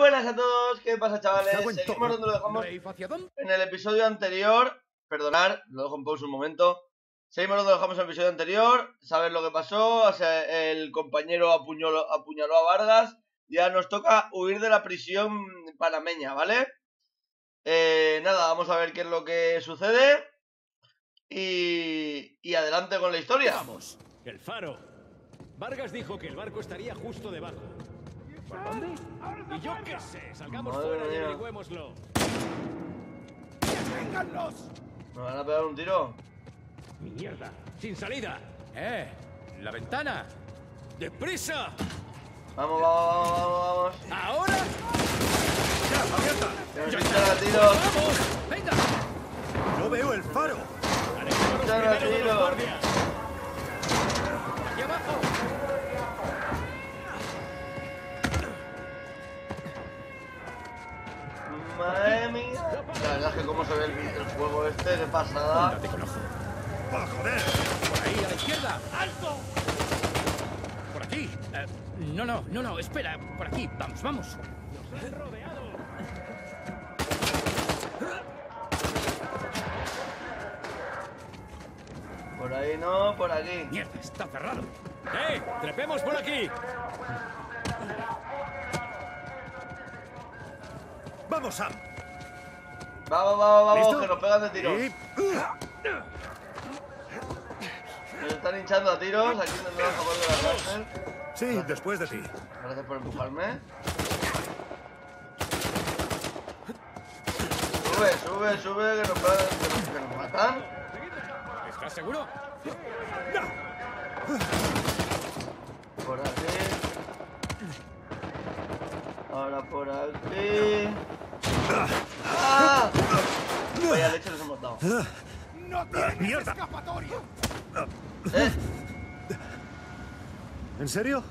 Buenas a todos, ¿qué pasa, chavales? Seguimos donde lo dejamos en el episodio anterior. Perdonad, lo dejo en pausa un momento. Seguimos donde lo dejamos en el episodio anterior. Sabéis lo que pasó, o sea, el compañero apuñaló a Vargas. Ya nos toca huir de la prisión panameña, ¿vale? Nada, vamos a ver qué es lo que sucede. Y adelante con la historia. Vamos, el faro. Vargas dijo que el barco estaría justo debajo. ¿Por dónde? Y yo qué sé, salgamos fuera y averigüémoslo. ¡Deténganlos! ¿Me van a pegar un tiro? ¡Mierda! ¡Sin salida! ¡La ventana! ¡Deprisa! ¡Vamos, vamos, vamos! ¡Ahora! ¡Ya, abierta! ¡Que nos echan a tiros! ¡Vamos! ¡Venga! ¡No veo el faro! ¡Nos echan a tiros! ¡Aquí abajo! Madre mía. La verdad es que como se ve el juego este, qué pasada. ¡Va, joder! Por ahí, a la izquierda. ¡Alto! Por aquí. No, espera. Por aquí. Vamos. Nos han rodeado. Por ahí no, por aquí. Mierda, está cerrado. Trepemos por aquí. ¡Vamos, Sam! ¡Vamos! ¿Listo? ¡Que nos pegan de tiros! Nos están hinchando a tiros, aquí nos vamos a volver a la cárcel. Sí, gracias. Después de ti. Gracias por empujarme. Sube, que nos matan. ¿Estás seguro? No. Por aquí. Ahora por aquí. ¡Ah! Vaya leche les hemos dado. ¡No tienes escapatoria! ¿En serio?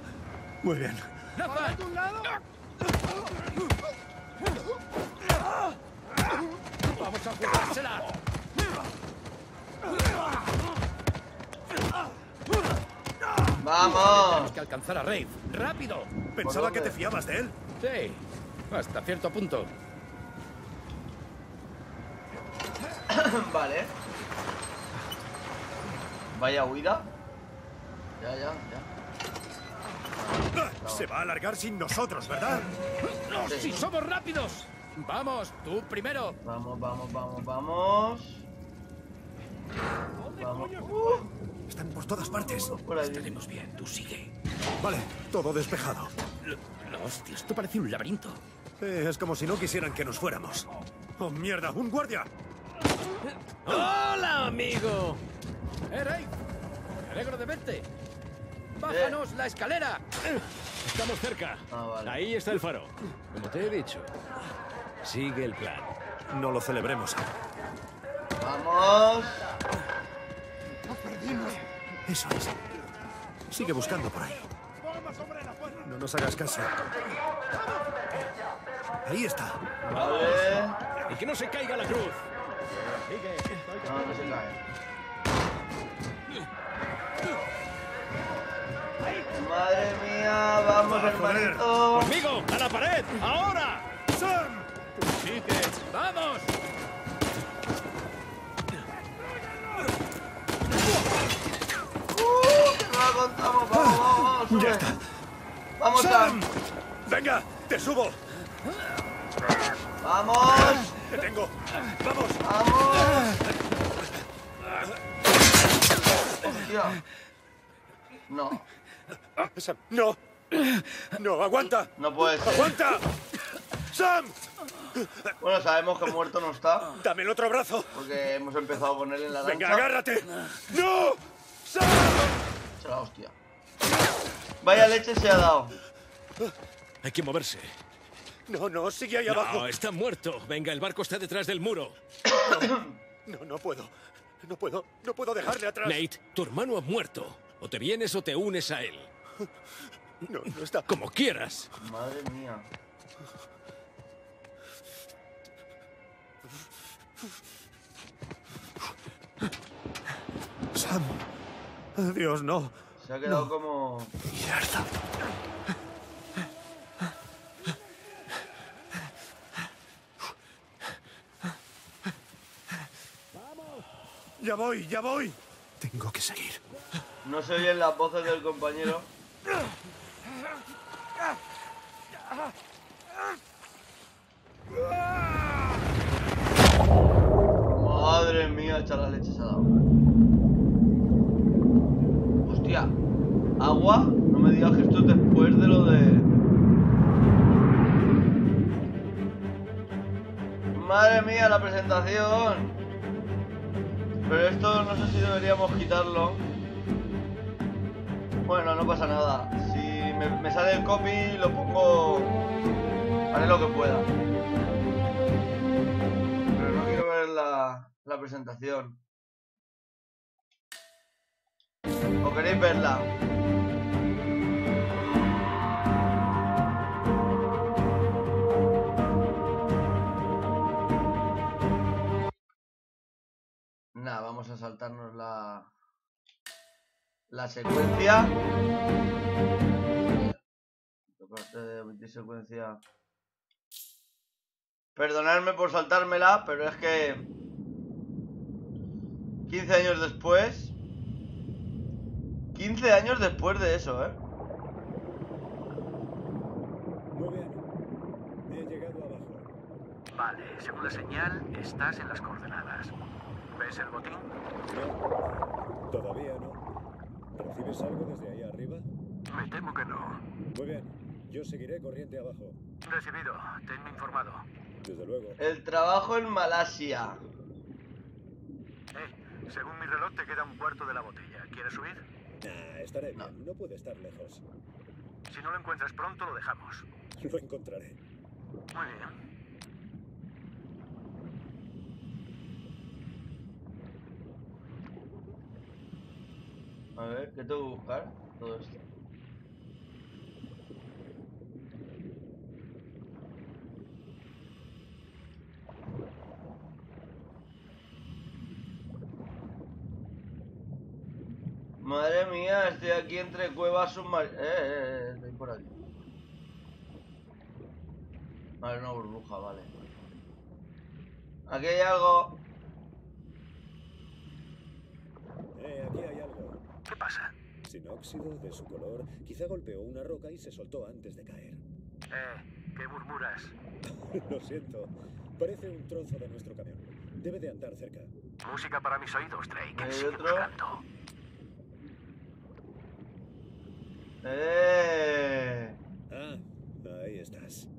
Muy bien. ¿Para tu lado? ¡Vamos a jugársela! ¡Vamos! Tenemos que alcanzar a Rafe. ¡Rápido! ¿Pensaba que te fiabas de él? Sí, hasta cierto punto. Vale. Vaya huida. Ya. Se va a alargar sin nosotros, ¿verdad? ¡No, si somos rápidos! ¡Vamos, tú primero! Vamos. Vamos. Están por todas partes. Estaremos bien, tú sigue. Vale, todo despejado. Hostia, esto parece un laberinto. Es como si no quisieran que nos fuéramos. ¡Oh, mierda! ¡Un guardia! ¡Hola, amigo! Ray, me alegro de verte. ¡Bájanos la escalera! Estamos cerca. Vale. Ahí está el faro. Como te he dicho, sigue el plan. No lo celebremos. ¡Vamos! ¡Nos perdimos! Eso es. Sigue buscando por ahí. No nos hagas caso. Ahí está. Vale. Y que no se caiga la cruz. No se cae. Madre mía, vamos, hermanito. Conmigo, a la pared, ahora. Sam. Vamos. Vamos. Ya está. ¡Vamos, Sam! ¡Venga! ¡Te subo! ¡Vamos! ¡Te tengo! ¡Vamos! ¡Vamos! ¡No! ¡Sam! ¡No! ¡No! ¡Aguanta! ¡No puedes! ¡Aguanta! ¡Sam! Bueno, sabemos que muerto no está. ¡Dame el otro brazo! Porque hemos empezado con él en la danza. ¡Venga, agárrate! ¡No! ¡Sam! ¡Se la hostia! Vaya leche se ha dado. Hay que moverse. No, sigue ahí abajo. No, está muerto. Venga, el barco está detrás del muro. No puedo. No puedo dejarle atrás. Nate, tu hermano ha muerto. O te vienes o te unes a él. No está. Como quieras. Madre mía. Sam. Dios, no. Se ha quedado como... ¡Mierda! Ya voy, ya voy. Tengo que seguir. No se oyen las voces del compañero. Madre mía, echar la leche se ha dado. Hostia. Agua. No me digas que esto es después de lo de... Madre mía, la presentación. Pero esto no sé si deberíamos quitarlo. Bueno, no pasa nada. Si me sale el copy, lo pongo... Haré lo que pueda. Pero no quiero ver la presentación. ¿O queréis verla? Nada, vamos a saltarnos la secuencia. La parte de omitir secuencia. Perdonadme por saltármela, pero es que 15 años después. 15 años después de eso, ¿eh? 9 años. He llegado abajo. Vale, según la señal, estás en las coordenadas. ¿Ves el botín? No, todavía no. ¿Recibes algo desde ahí arriba? Me temo que no. Muy bien, yo seguiré corriente abajo. Recibido, tenme informado. Desde luego. El trabajo en Malasia. Según mi reloj te queda un cuarto de la botella. ¿Quieres subir? Nah, estaré bien. No puede estar lejos. Si no lo encuentras pronto, lo dejamos. Lo encontraré. Muy bien. A ver, ¿qué tengo que buscar? Todo esto. Madre mía, estoy aquí entre cuevas submarinas. Estoy por aquí. Vale, una burbuja, vale. Aquí hay algo. Aquí hay algo. ¿Qué pasa? Sin óxido de su color, quizá golpeó una roca y se soltó antes de caer. ¿Qué murmuras? Lo siento. Parece un trozo de nuestro camión. Debe de andar cerca. Música para mis oídos, Drake. Sigue buscando. Ah, ahí estás.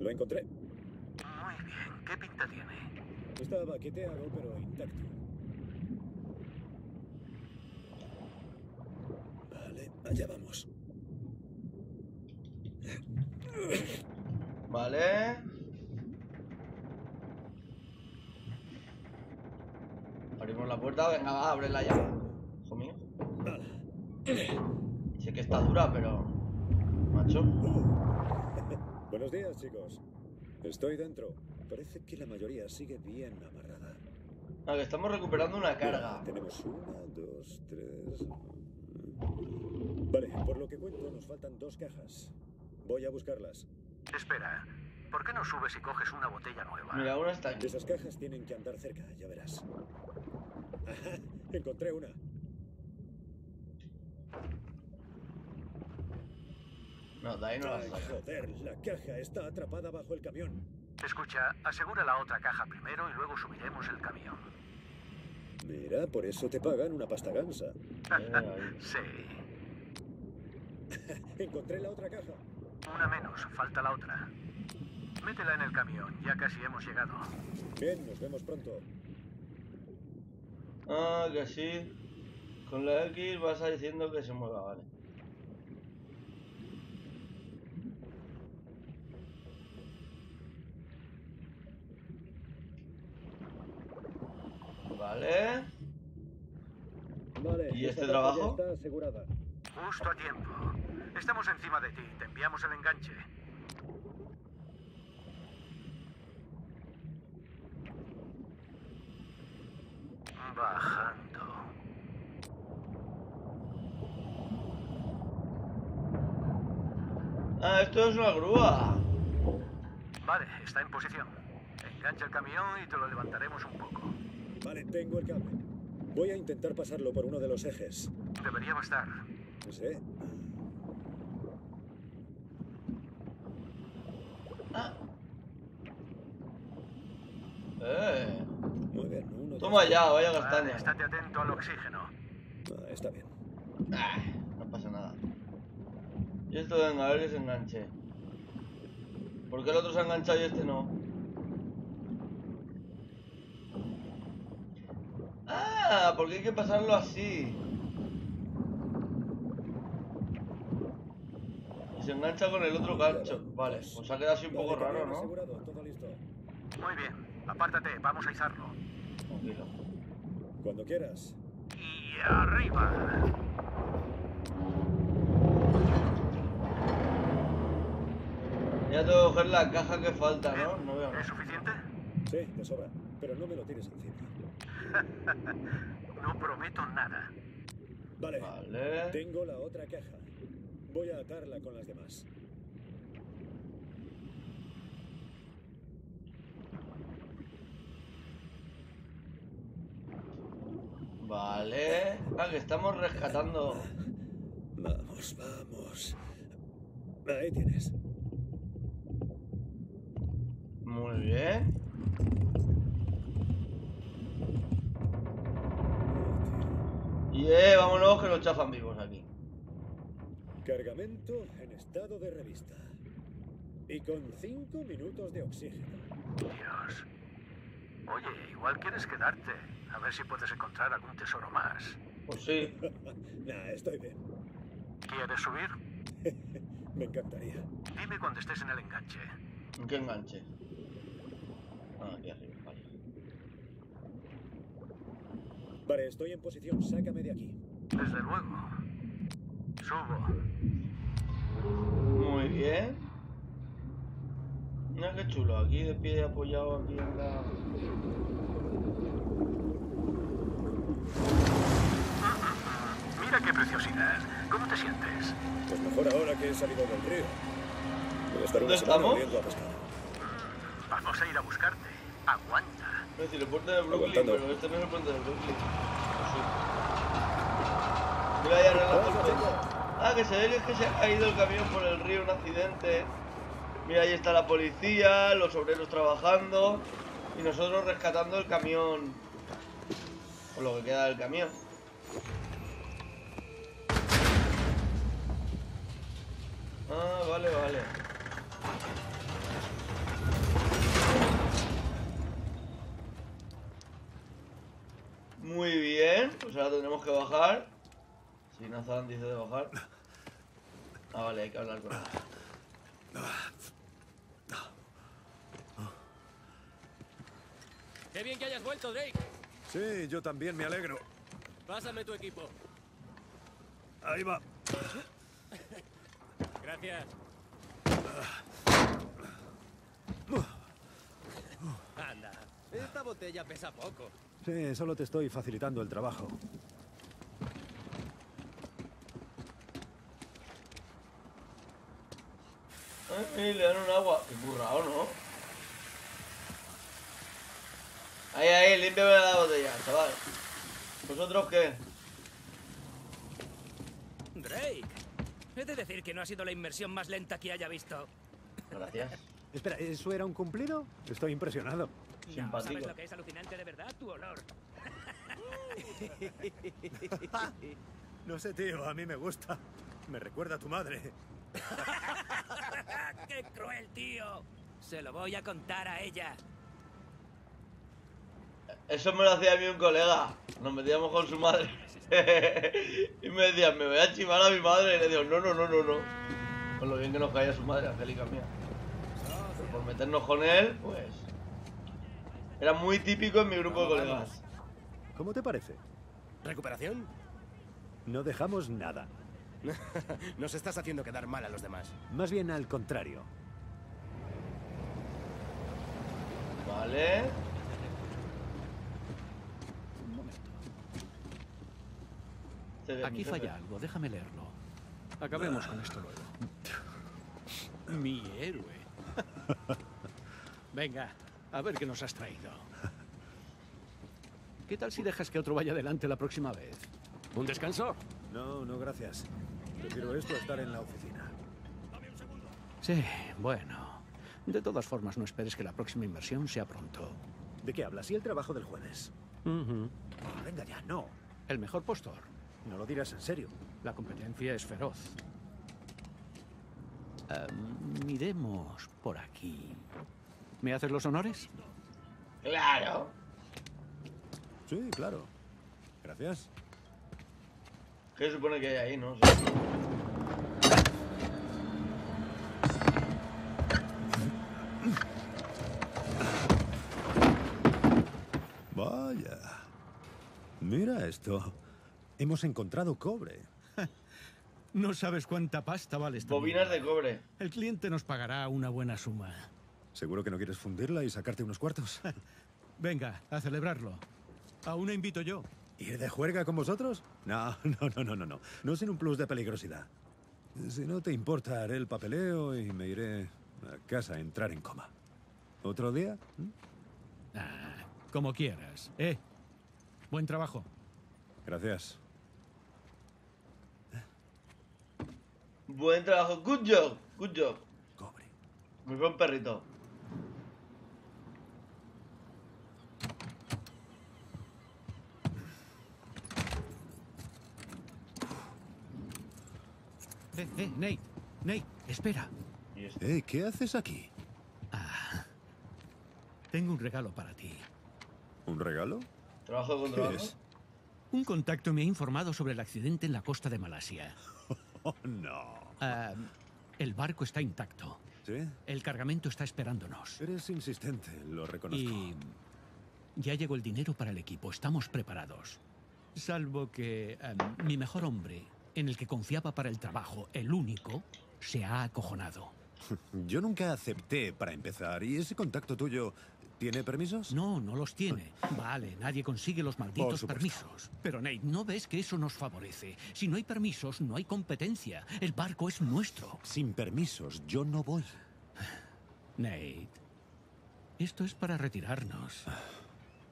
Lo encontré. Muy bien. ¿Qué pinta tiene? Está baqueteado, pero intacto. Allá vamos. Vale. Abrimos la puerta, venga, va, abre la llave. Hijo mío. Sé que está dura, pero... Macho. Buenos días, chicos. Estoy dentro. Parece que la mayoría sigue bien amarrada. A ver, estamos recuperando una carga. Tenemos 1, 2, 3... Vale, por lo que cuento, nos faltan 2 cajas. Voy a buscarlas. Espera, ¿por qué no subes y coges una botella nueva? Mira, una está aquí. Esas cajas tienen que andar cerca, ya verás. Ajá, encontré una. No, de ahí no la saco. Joder, la caja está atrapada bajo el camión. Escucha, asegura la otra caja primero y luego subiremos el camión. Mira, por eso te pagan una pasta gansa. Sí. Encontré la otra caja. Una menos, falta la otra. Métela en el camión, ya casi hemos llegado. Bien, nos vemos pronto. Ah, que sí. Con la X vas a diciendo que se mueva, vale. Vale. ¿Y este trabajo? Está asegurada. Justo a tiempo. Estamos encima de ti. Te enviamos el enganche. Bajando. Ah, esto es una grúa. Vale, está en posición. Engancha el camión y te lo levantaremos un poco. Vale, tengo el cable. Voy a intentar pasarlo por uno de los ejes. Debería bastar. Sí. Ah. Muy bien. Uno, toma dos, ya, tres. Vaya castaña. Vale, estate atento al oxígeno. Ah, está bien. Ah, no pasa nada. Y esto de engañar es enganche. ¿Por qué el otro se ha enganchado y este no? Ah, porque hay que pasarlo así. Y se engancha con el otro gancho. Vale, pues ha quedado así un poco raro, ¿no? Muy bien, apártate, vamos a izarlo. Cuando quieras. Y arriba. Ya tengo que coger la caja que falta, ¿no? No veo nada. ¿Es suficiente? Sí, te sobra, pero no me lo tires encima. No prometo nada. Vale. Tengo la otra caja. Voy a atarla con las demás. Vale. Ah, que estamos rescatando. Vamos, vamos. Ahí tienes. Muy bien. Y vámonos, que los chafan vivos aquí. Cargamento en estado de revista. Y con 5 minutos de oxígeno. Dios. Oye, igual quieres quedarte. A ver si puedes encontrar algún tesoro más. Pues sí. Nah, estoy bien. ¿Quieres subir? Me encantaría. Dime cuando estés en el enganche. ¿En qué enganche? Ah, aquí arriba, vale. Vale, estoy en posición. Sácame de aquí. Desde luego. Subo. Muy bien. Mira qué chulo. Aquí de pie apoyado aquí en la... Mira qué preciosidad. ¿Cómo te sientes? Pues mejor ahora que he salido del río. Voy a estar una semana volviendo a pescar. Vamos a ir a buscarte. Aguanta. Es decir, el puente de Brooklyn, pero este no es el puente de Brooklyn. No sé. Mira, ya no es la tormenta. Ah, que se ve que es que se ha caído el camión por el río, un accidente. Mira, ahí está la policía, los obreros trabajando y nosotros rescatando el camión. O lo que queda del camión. Ah, vale, vale. Muy bien, pues ahora tendremos que bajar. Si Nathan dice de bajar. Ah, vale, hay que hablar con él. ¡Qué bien que hayas vuelto, Drake! Sí, yo también me alegro. Pásame tu equipo. Ahí va. Gracias. Anda, esta botella pesa poco. Sí, solo te estoy facilitando el trabajo. Ay, le dan un agua. Qué burrao, ¿no? Ahí, ahí, límpiame la botella, chaval. ¿Vosotros qué? Drake, he de decir que no ha sido la inmersión más lenta que haya visto. Gracias. Espera, ¿eso era un cumplido? Estoy impresionado. No, ¿sabes lo que es alucinante de verdad? Tu olor. No sé, tío, a mí me gusta. Me recuerda a tu madre. ¡Qué cruel, tío! Se lo voy a contar a ella. Eso me lo hacía a mí un colega. Nos metíamos con su madre. Y me decían, me voy a chivar a mi madre. Y le digo, no, no, no, no, no. Con lo bien que nos caía su madre, Angélica mía. Pero por meternos con él, pues... Era muy típico en mi grupo de colegas. ¿Cómo te parece? ¿Recuperación? No dejamos nada. Nos estás haciendo quedar mal a los demás. Más bien al contrario. Vale. Un momento. Aquí falla algo, déjame leerlo. Acabemos con esto luego. Mi héroe. Venga. A ver qué nos has traído. ¿Qué tal si dejas que otro vaya adelante la próxima vez? ¿Un descanso? No, no, gracias. Prefiero esto a estar en la oficina. Dame un segundo. Sí, bueno. De todas formas, no esperes que la próxima inversión sea pronto. ¿De qué hablas? ¿Y el trabajo del jueves? Venga ya, no. El mejor postor. No lo dirás en serio. La competencia es feroz. Miremos por aquí. ¿Me haces los honores? Claro. Sí, claro. Gracias. ¿Qué se supone que hay ahí, no? Sí. Vaya. Mira esto. Hemos encontrado cobre. No sabes cuánta pasta vale esta. Bobinas de cobre. El cliente nos pagará una buena suma. ¿Seguro que no quieres fundirla y sacarte unos cuartos? Venga, a celebrarlo. A una invito yo. ¿Ir de juerga con vosotros? No. No sin un plus de peligrosidad. Si no te importa, haré el papeleo y me iré a casa a entrar en coma. ¿Otro día? Ah, como quieras. Buen trabajo. Gracias. Buen trabajo. Good job. Good job. Cobre. Muy buen perrito. Nate. Nate, espera. ¿Qué haces aquí? Ah, tengo un regalo para ti. ¿Un regalo? ¿Trabajo con trabajo? Un contacto me ha informado sobre el accidente en la costa de Malasia. Oh, no. El barco está intacto. ¿Sí? El cargamento está esperándonos. Eres insistente, lo reconozco. Y ya llegó el dinero para el equipo. Estamos preparados. Salvo que mi mejor hombre, en el que confiaba para el trabajo, el único, se ha acojonado. Yo nunca acepté, para empezar. ¿Y ese contacto tuyo tiene permisos? No, no los tiene. Vale, nadie consigue los malditos permisos. Pero Nate, ¿no ves que eso nos favorece? Si no hay permisos, no hay competencia. El barco es nuestro. Sin permisos, yo no voy. Nate, esto es para retirarnos.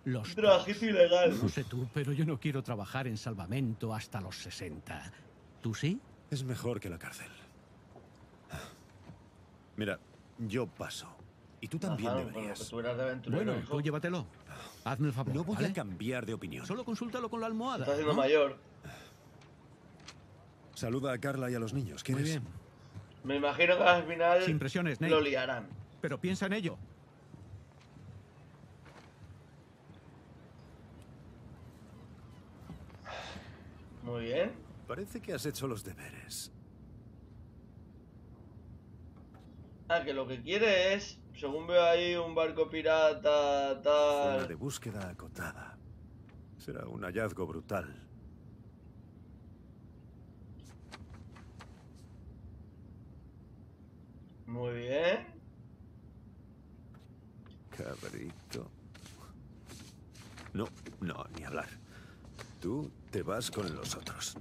Los trabajos ilegales. No sé tú, pero yo no quiero trabajar en salvamento hasta los 60. ¿Tú sí? Es mejor que la cárcel. Mira, yo paso. Y tú también deberías. Bueno, tú llévatelo. Hazme el favor. No voy a cambiar de opinión. Solo consúltalo con la almohada. Estás haciendo mayor. Saluda a Carla y a los niños. ¿Quieres? Muy bien. Me imagino que al final sin presiones, Nate, lo liarán. Pero piensa en ello. Muy bien. Parece que has hecho los deberes. Ah, que lo que quiere es, según veo ahí, un barco pirata, tal... Zona de búsqueda acotada. Será un hallazgo brutal. Muy bien. Cabrito. No, ni hablar. Tú te vas con los otros.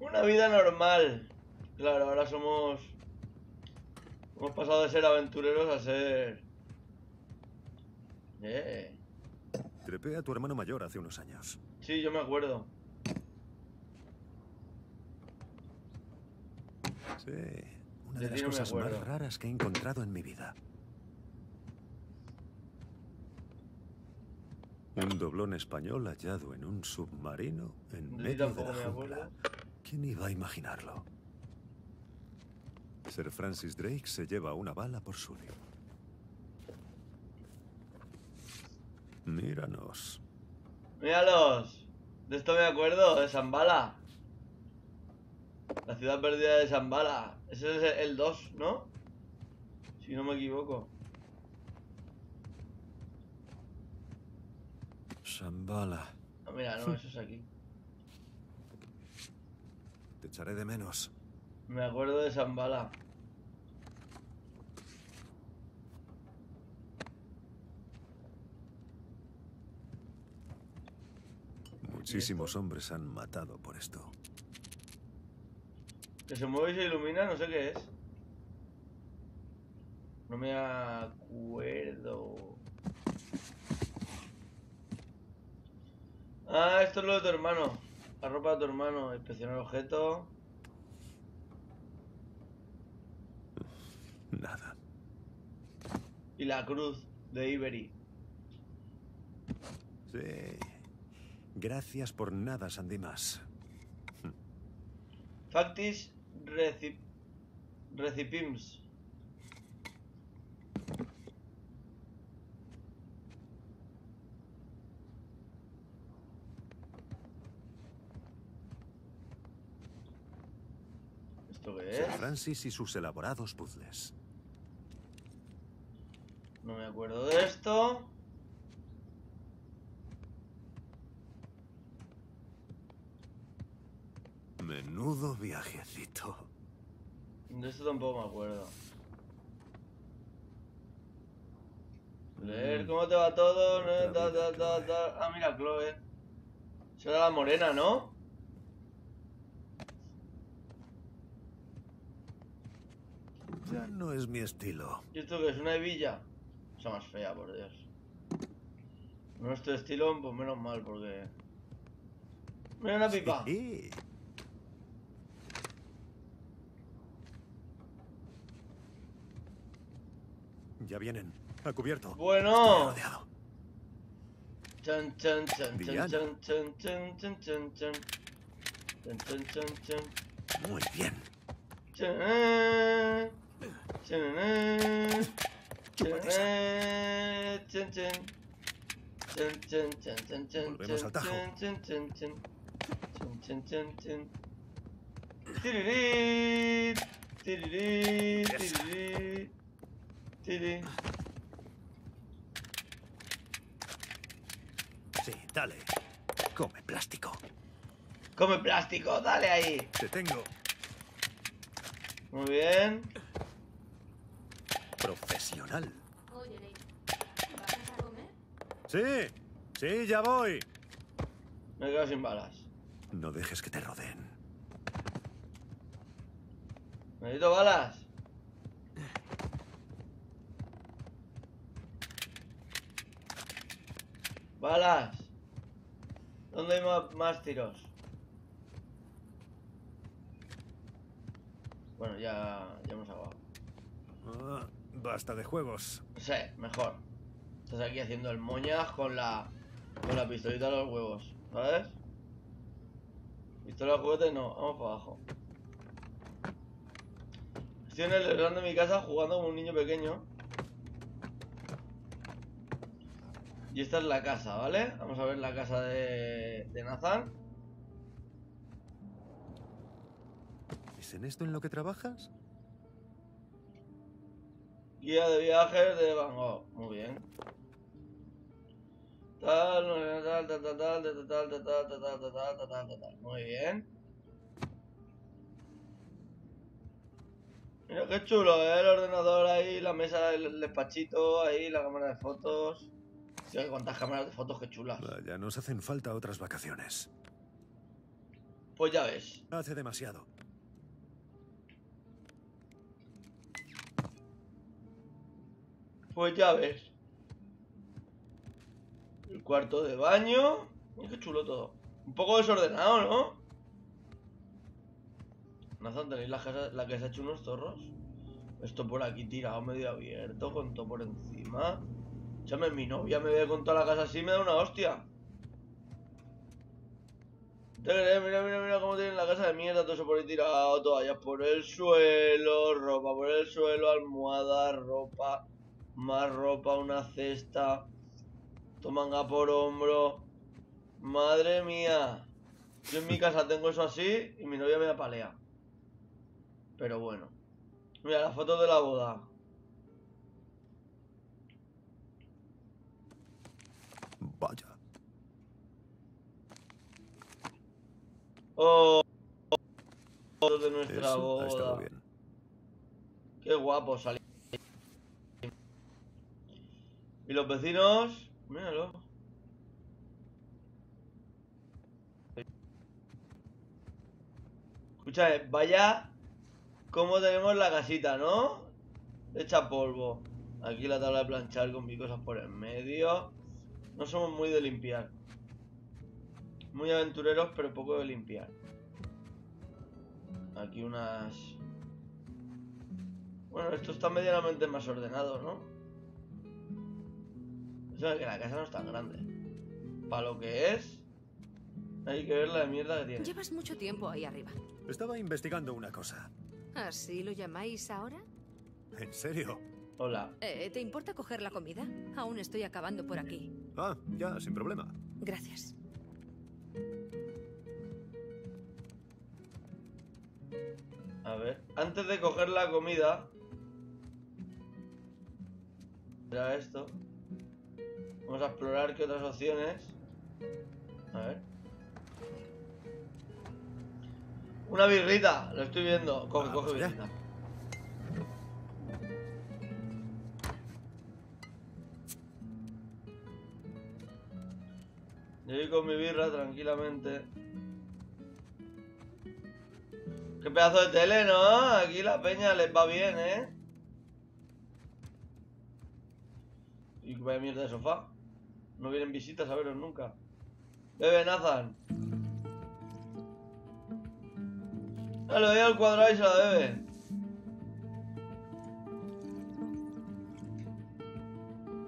Una vida normal. Claro, ahora somos... Hemos pasado de ser aventureros a ser... Trepé a tu hermano mayor hace unos años. Sí, yo me acuerdo. Sí, una de las cosas más raras que he encontrado en mi vida. Un doblón español hallado en un submarino en medio de la jungla. ¿Quién iba a imaginarlo? Sir Francis Drake se lleva una bala por suyo. Míranos. ¡Míralos! De esto me acuerdo, de Zambala. La ciudad perdida de Zambala. Ese es el 2, ¿no? Si no me equivoco. Zambala. Ah, mira, no, eso es aquí. Te echaré de menos. Me acuerdo de Zambala. Muchísimos hombres han matado por esto. Que se mueve y se ilumina, no sé qué es. No me acuerdo. Ah, esto es lo de tu hermano. La ropa de tu hermano. Inspeccionar objetos. Nada. Y la cruz de Ibery. Sí. Gracias por nada, Sandimas. Factis Recipims. ¿Esto qué es? Francis y sus elaborados puzzles. No me acuerdo de esto. Menudo viajecito. De esto tampoco me acuerdo. Leer, ¿cómo te va todo? Ah, mira, Chloe. Será la morena, ¿no? Ya no es mi estilo. ¿Y esto qué es? ¿Una hebilla? Esa más fea, por Dios. No es tu estilo, pues menos mal, porque... Mira una pipa. Sí. Ya vienen, a cubierto. Bueno. Chan, chan, chan, chan, chan, chan, chan, chan, chan. Chan, chan, chan, chan. Muy bien. Chan, chan, chan, chan. Chan, chan, chan, chan, chan. Volvemos al tajo. Chan, chan, chan, chan, chan, chan. Tiririt, tiririt, tiririt. Sí. Sí, dale. Come plástico. Come plástico, dale ahí. Te tengo. Muy bien. Profesional. Oye, ¿vas a comer? Sí, sí, ya voy. Me quedo sin balas. No dejes que te rodeen. Necesito balas. ¡Balas! ¿Dónde hay más tiros? Bueno, ya hemos acabado. Basta de juegos. Sí, mejor. Estás aquí haciendo el moñas con la pistolita de los huevos, ¿sabes? Pistola de juguete no, vamos para abajo. Estoy en el desván de mi casa jugando como un niño pequeño. Y esta es la casa, ¿vale? Vamos a ver la casa de Nathan. ¿Es en esto en lo que trabajas? Guía de viajes de Van Gogh. Muy bien. Muy bien. Mira qué chulo, ¿eh? El ordenador ahí, la mesa, el despachito, ahí la cámara de fotos. Tío, que cuántas cámaras de fotos, que chulas. Ya nos hacen falta otras vacaciones. Pues ya ves. Hace demasiado. Pues ya ves. El cuarto de baño. Uy, qué chulo todo. Un poco desordenado, ¿no? Nathan, ¿tenéis la que se ha hecho unos zorros? Esto por aquí tirado, medio abierto, con todo por encima. Échame, mi novia me ve con toda la casa así, me da una hostia. ¿Te crees? Mira, mira, mira cómo tienen la casa de mierda, todo eso por ahí tirado, toallas por el suelo, ropa por el suelo, almohada, ropa, más ropa, una cesta, manga por hombro. Madre mía. Yo en mi casa tengo eso así y mi novia me apalea. Pero bueno. Mira, las fotos de la boda. Vaya. Oh, oh, de nuestra eso boda. Ha estado bien. Qué guapo salió. Y los vecinos, míralo. Escucha, vaya Cómo tenemos la casita, ¿no? Hecha polvo. Aquí la tabla de planchar con mis cosas por en medio. No somos muy de limpiar. Muy aventureros, pero poco de limpiar. Aquí unas... Bueno, esto está medianamente más ordenado, ¿no? O sea, que la casa no es tan grande. Para lo que es... Hay que ver la de mierda que tiene. Llevas mucho tiempo ahí arriba. Estaba investigando una cosa. ¿Así lo llamáis ahora? ¿En serio? Hola. ¿Te importa coger la comida? Aún estoy acabando por aquí. Ah, ya, sin problema. Gracias. A ver, antes de coger la comida... Era esto. Vamos a explorar qué otras opciones. A ver. Una birrita, lo estoy viendo. Coge, coge birrita. Yo voy con mi birra tranquilamente. Qué pedazo de tele, ¿no? Aquí la peña les va bien, ¿eh? Y vaya mierda de sofá. No vienen visitas a veros nunca. Bebe, Nathan. Le doy al cuadrado y se la bebe.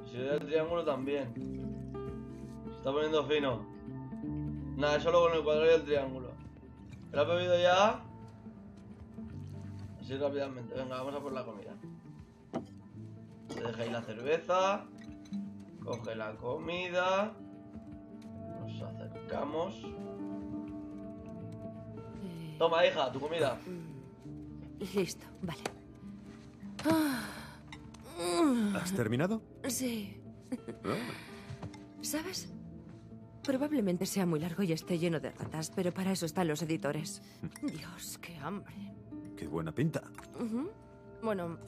Si le doy al triángulo también. Se está poniendo fino. Nada, es solo con el cuadrado y el triángulo. ¿Lo has bebido ya? Así rápidamente. Venga, vamos a por la comida. Se deja ahí la cerveza. Coge la comida. Nos acercamos. Toma, hija, tu comida. Listo, vale. ¿Has terminado? Sí. ¿Sabes? Probablemente sea muy largo y esté lleno de ratas, pero para eso están los editores. Dios, qué hambre. Qué buena pinta. Bueno,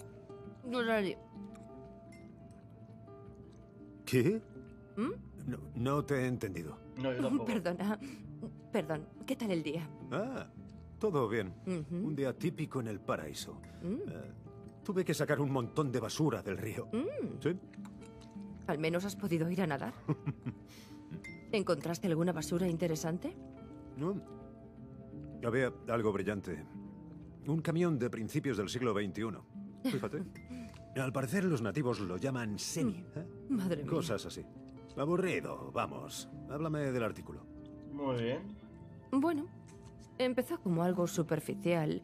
no salí. ¿Qué? No te he entendido. No, yo tampoco. Perdón, ¿qué tal el día? Ah... Todo bien. Un día típico en el paraíso. Tuve que sacar un montón de basura del río. ¿Sí? ¿Al menos has podido ir a nadar? ¿Encontraste alguna basura interesante? No. Había algo brillante. Un camión de principios del siglo XXI. Fíjate. Al parecer los nativos lo llaman semi. Madre mía. Cosas así. Aburrido, vamos. Háblame del artículo. Muy bien. Bueno... Empezó como algo superficial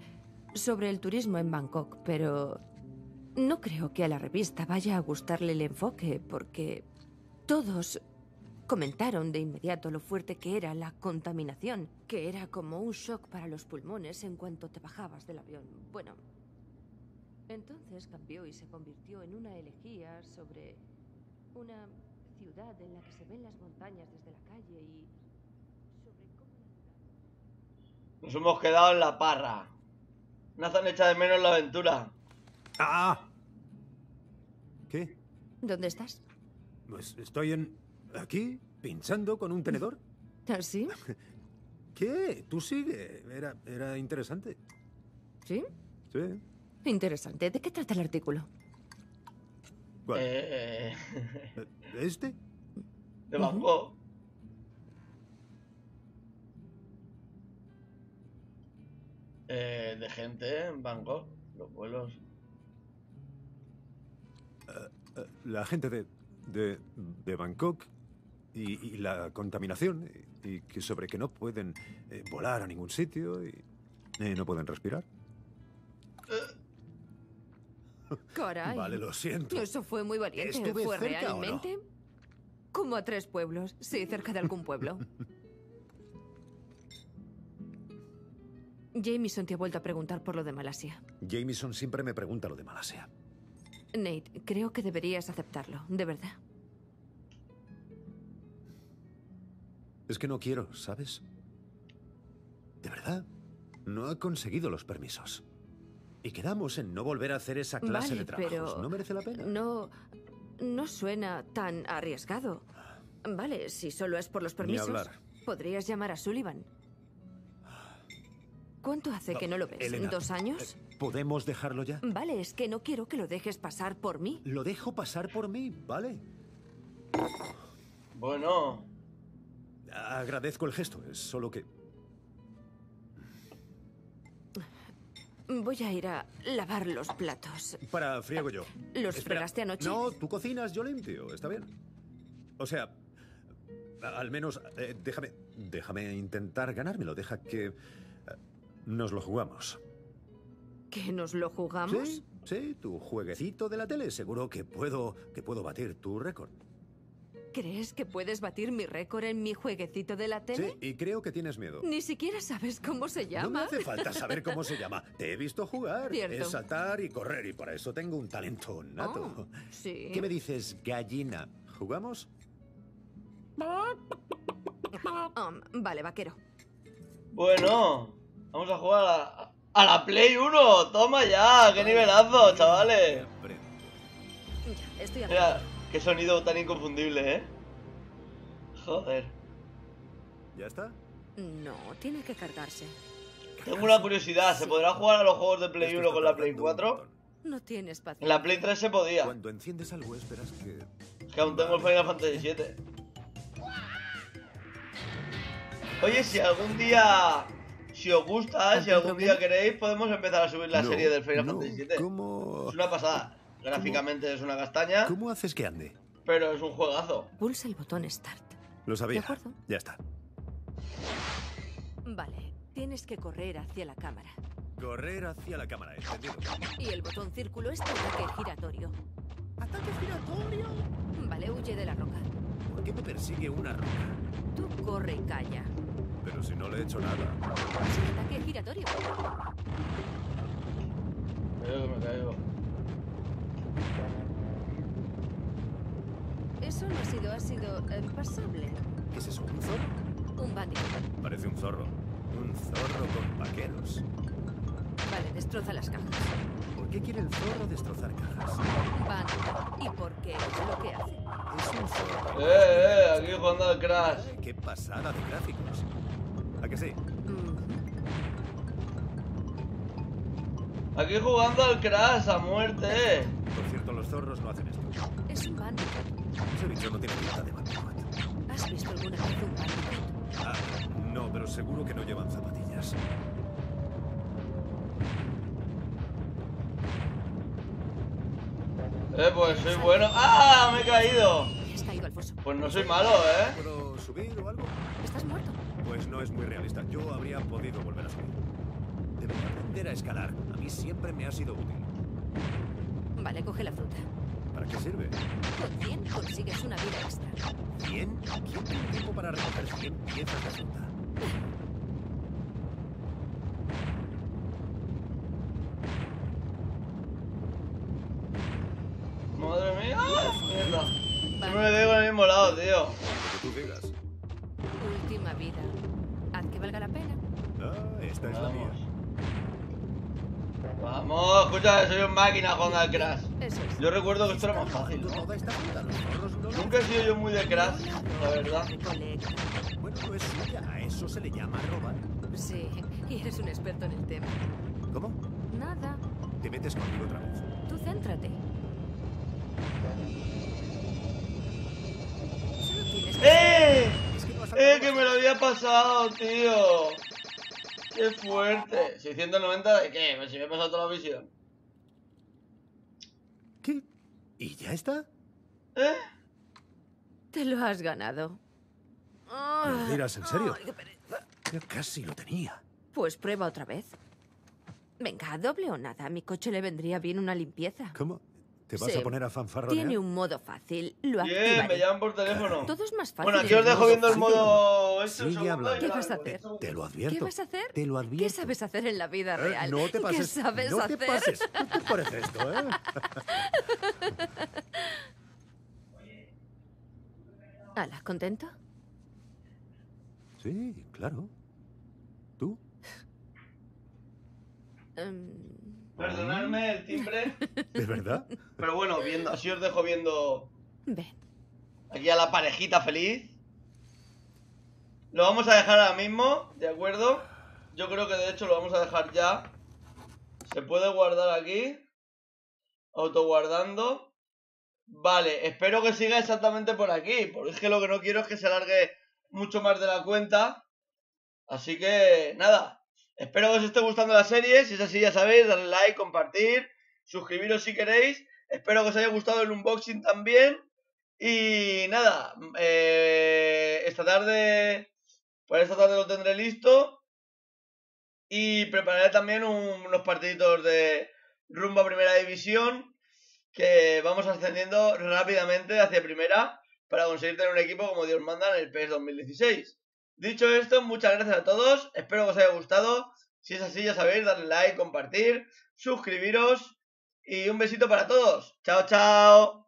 sobre el turismo en Bangkok, pero no creo que a la revista vaya a gustarle el enfoque porque todos comentaron de inmediato lo fuerte que era la contaminación, que era como un shock para los pulmones en cuanto te bajabas del avión. Bueno, entonces cambió y se convirtió en una elegía sobre una ciudad en la que se ven las montañas desde la calle y... Nos hemos quedado en la parra. Nathan echa de menos la aventura. ¿Qué? ¿Dónde estás? Pues estoy aquí, pinchando con un tenedor. ¿Así? ¿Qué? Tú sigue. Era interesante. ¿Sí? Sí. Interesante. ¿De qué trata el artículo? ¿Cuál? ¿Este? De Bangkok. De gente en Bangkok, los pueblos. La gente de Bangkok y la contaminación y que sobre que no pueden volar a ningún sitio y no pueden respirar. Caray. Vale, lo siento. Eso fue muy valiente. ¿Fue realmente? No? Como a 3 pueblos. Sí, cerca de algún pueblo. Jameson te ha vuelto a preguntar por lo de Malasia. Jameson siempre me pregunta lo de Malasia. Nate, creo que deberías aceptarlo, de verdad. Es que no quiero, ¿sabes? De verdad, no ha conseguido los permisos. Y quedamos en no volver a hacer esa clase de trabajos. Pero ¿no merece la pena? No suena tan arriesgado. Vale, si solo es por los permisos... Ni hablar. Podrías llamar a Sullivan. ¿Cuánto hace que no lo ves? Elena, ¿2 años? ¿Podemos dejarlo ya? Vale, es que no quiero que lo dejes pasar por mí. Lo dejo pasar por mí, ¿vale? Bueno. Agradezco el gesto, es solo que... Voy a ir a lavar los platos. Para, friego yo. ¿Los fregaste anoche? No, tú cocinas, yo limpio, está bien. O sea, al menos, déjame intentar ganármelo, deja que nos lo jugamos. ¿Que nos lo jugamos? Sí, sí, tu jueguecito de la tele, seguro que puedo batir tu récord. ¿Crees que puedes batir mi récord en mi jueguecito de la tele? Sí, y creo que tienes miedo. Ni siquiera sabes cómo se llama. No me hace falta saber cómo se llama. Te he visto jugar, saltar y correr, y para eso tengo un talento nato. Oh, sí. ¿Qué me dices, gallina? ¿Jugamos? Vale, vaquero. Bueno, vamos a jugar a la Play 1. Toma ya, qué nivelazo, chavales. Ya, estoy arriba. Qué sonido tan inconfundible, ¿eh? Joder. ¿Ya está? No, tiene que cargarse. Tengo una curiosidad. ¿Se podrá jugar a los juegos de Play 1 con la Play 4? No tiene espacio. En la Play 3 se podía. Cuando enciendes algo esperas que... Es que aún tengo el Final Fantasy VII. Oye, si algún día... Si os gusta, si algún día queréis, podemos empezar a subir la serie del Final Fantasy VII. Es una pasada. Gráficamente es una castaña. ¿Cómo haces que ande? Pero es un juegazo. Pulsa el botón Start. Lo sabía. ¿De acuerdo? Ya está. Vale, tienes que correr hacia la cámara. Correr hacia la cámara, entendido. Y el botón círculo es ataque giratorio. ¿Ataque giratorio? Vale, huye de la roca. ¿Por qué me persigue una roca? Tú corre y calla. Pero si no le he hecho nada. Ataque giratorio. Creo que me caigo. Eso no ha sido, pasable. ¿Qué es eso? ¿Un zorro? Un vaquero. Parece un zorro. Un zorro con vaqueros. Vale, destroza las cajas. ¿Por qué quiere el zorro destrozar cajas? Vale, ¿y por qué es lo que hace? Es un zorro. Aquí jugando al Crash. Qué pasada de gráficos. ¿A que sí? Aquí jugando al Crash a muerte. Por cierto, los zorros no hacen esto. Es un Bandicoot. Ese bicho no tiene pinta de Bandicoot. ¿Has visto alguna vez un Bandicoot? Ah, no, pero seguro que no llevan zapatillas. Pues soy bueno. ¡Ah! Me he caído. Has caído al foso. Pues no soy malo, ¿eh? ¿Puedo subir o algo? ¿Estás muerto? Pues no es muy realista. Yo habría podido volver a subir. Debería aprender a escalar. A mí siempre me ha sido útil. Vale, coge la fruta. ¿Para qué sirve? Con 100 consigues una vida extra. ¿100? ¿Quién tiene tiempo para recoger 100 piezas de fruta? ¡Madre mía! ¡Mierda! Siempre me veo en el mismo lado, tío. Lo que tú digas. Última vida. Haz que valga la pena. Ah, esta es la mía. Vamos, escucha, soy un máquina jugando al Crash. Yo recuerdo que esto era más fácil, ¿no? Nunca he sido yo muy de Crash, la verdad. Bueno, pues a eso se le llama robar. Sí, y eres un experto en el tema. ¿Cómo? Nada. Te metes conmigo otra vez. Tú céntrate. ¡Eh! ¡Que me lo había pasado, tío! ¡Qué fuerte! ¿690 de qué? Si me he pasado toda la visión. ¿Qué? ¿Y ya está? ¿Eh? Te lo has ganado. ¿Me dirás en serio? Yo casi lo tenía. Pues prueba otra vez. Venga, doble o nada. A mi coche le vendría bien una limpieza. ¿Cómo? ¿Te vas a poner a fanfarronear? Tiene un modo fácil. Lo activaré. Me llaman por teléfono. Todo es más fácil. Bueno, aquí os dejo viendo el modo... ¿Qué vas a hacer? Te lo advierto. ¿Qué vas a hacer? Te lo advierto. ¿Qué sabes hacer en la vida real? No te pases. ¿Qué sabes hacer? No te pases. ¿Qué te parece esto, eh? ¿Ala, contento? Sí, claro. ¿Tú? Perdonadme el timbre. ¿De verdad? Pero bueno, viendo, así os dejo viendo aquí a la parejita feliz. Lo vamos a dejar ahora mismo, ¿de acuerdo? Yo creo que de hecho lo vamos a dejar ya. Se puede guardar aquí. Autoguardando. Vale, espero que siga exactamente por aquí, porque es que lo que no quiero es que se alargue mucho más de la cuenta. Así que, nada. Espero que os esté gustando la serie. Si es así, ya sabéis, darle like, compartir, suscribiros si queréis. Espero que os haya gustado el unboxing también. Y nada, esta tarde, por esta tarde lo tendré listo. Y prepararé también unos partiditos de rumbo a primera división, que vamos ascendiendo rápidamente hacia primera para conseguir tener un equipo como Dios manda en el PES 2016. Dicho esto, muchas gracias a todos. Espero que os haya gustado. Si es así, ya sabéis, darle like, compartir, suscribiros. Y un besito para todos. Chao, chao.